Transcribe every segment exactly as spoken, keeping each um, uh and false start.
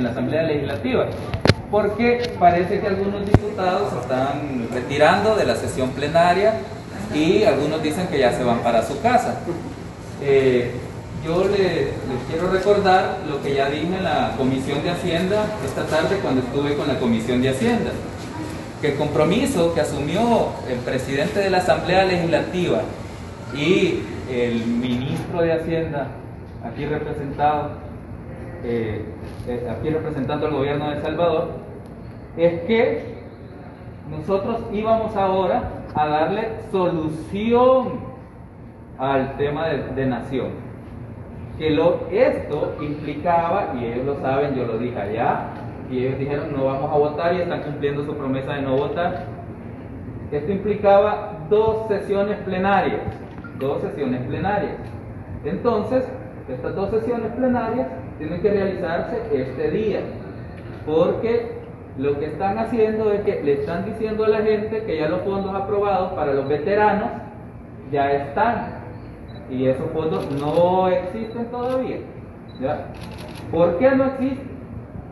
en la Asamblea Legislativa, porque parece que algunos diputados se están retirando de la sesión plenaria y algunos dicen que ya se van para su casa. Eh, yo les, les quiero recordar lo que ya dije en la Comisión de Hacienda esta tarde cuando estuve con la Comisión de Hacienda, que el compromiso que asumió el presidente de la Asamblea Legislativa y el ministro de Hacienda, aquí representado, eh, eh, aquí representando al gobierno de El Salvador, es que nosotros íbamos ahora a darle solución al tema de, de nación, que lo, esto implicaba, y ellos lo saben, yo lo dije allá, y ellos dijeron no vamos a votar y están cumpliendo su promesa de no votar. Esto implicaba dos sesiones plenarias, dos sesiones plenarias. Entonces, estas dos sesiones plenarias tienen que realizarse este día, porque lo que están haciendo es que le están diciendo a la gente que ya los fondos aprobados para los veteranos ya están, y esos fondos no existen todavía, ¿ya? ¿Por qué no existen?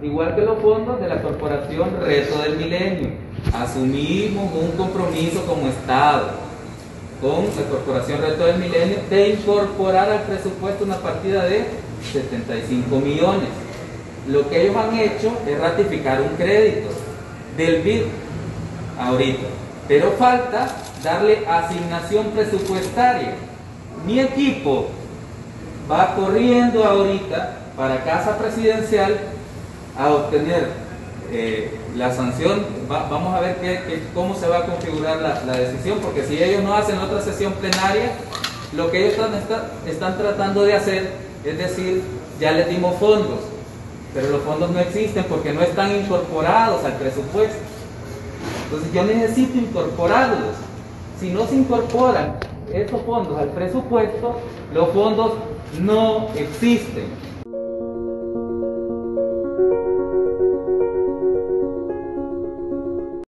Igual que los fondos de la Corporación Reto del Milenio. Asumimos un compromiso como Estado con la Corporación Reto del Milenio de incorporar al presupuesto una partida de setenta y cinco millones. Lo que ellos han hecho es ratificar un crédito del B I D ahorita, pero falta darle asignación presupuestaria. Mi equipo va corriendo ahorita para Casa Presidencial a obtener eh, la sanción. Va, vamos a ver qué, qué, cómo se va a configurar la, la decisión, porque si ellos no hacen otra sesión plenaria, lo que ellos están, está, están tratando de hacer es decir, ya les dimos fondos, pero los fondos no existen porque no están incorporados al presupuesto. Entonces yo necesito incorporarlos. Si no se incorporan estos fondos al presupuesto, los fondos no existen.